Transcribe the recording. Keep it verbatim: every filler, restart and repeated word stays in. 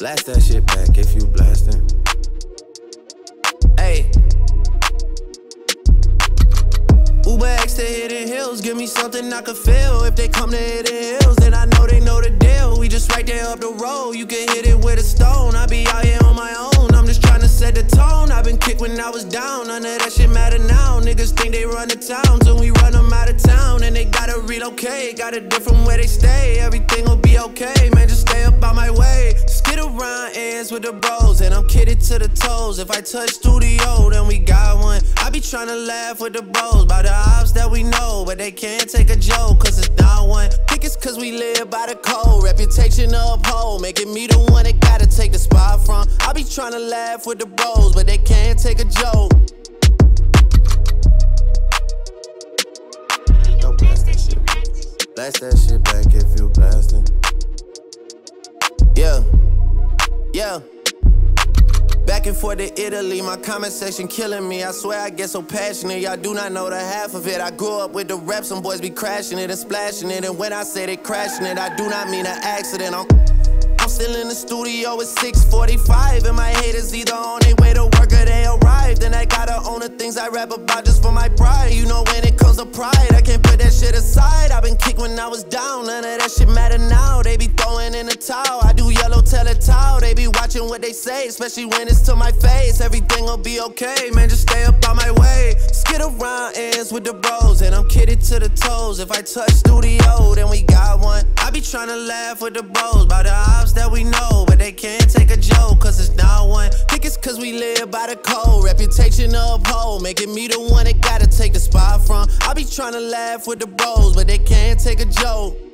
Blast that shit back if you blastin'. Hey, UberX to Hidden Hills, give me something I can feel. If they come to Hidden Hills, then I know they know the deal. We just right there up the road, you can hit it with a stone. I be out here on my own, I'm just tryna set the tone. I been kicked when I was down, none of that shit matter now. Niggas think they run the town, so we run them out of town. And they gotta relocate, gotta different where they stay. Everything will be okay, man, just stay up out my way. Just get around ends with the bros, and I'm kidded to the toes. If I touch studio, then we got one. I be tryna laugh with the bros, by the ops that we know, but they can't take a joke, cause it's not one. Think it's cause we live by the code, reputation uphold, making me the one that gotta take the spot from. I be tryna laugh with the bros, but they can't take a joke. Blast that shit back if you blastin'. Yeah, yeah. Back and forth to Italy, my comment section killing me. I swear I get so passionate, y'all do not know the half of it. I grew up with the reps, some boys be crashing it and splashing it. And when I say they crashing it, I do not mean an accident. I'm, I'm still in the studio at six forty-five, and my haters either on their way to work or they arrived. And I gotta own the things I rap about just for my pride. You know when it comes to pride, I can't put that shit aside. I been kicked when I was down, none of that shit matter now. They be throwing in the towel, I do yellow, tell it towel. They be watching what they say, especially when it's to my face. Everything will be okay, man, just stay up out my way. Skid around ends with the bros, and I'm kidded to the toes. If I touch studio, then we got one. I be tryna laugh with the bros, by the ops that we know, but they can't take a joke, cause it's not one. Think it's cause we live by the code, reputation uphold, making me the one that gotta take the spot from. I be tryna laugh with the bros, but they can't take a joke.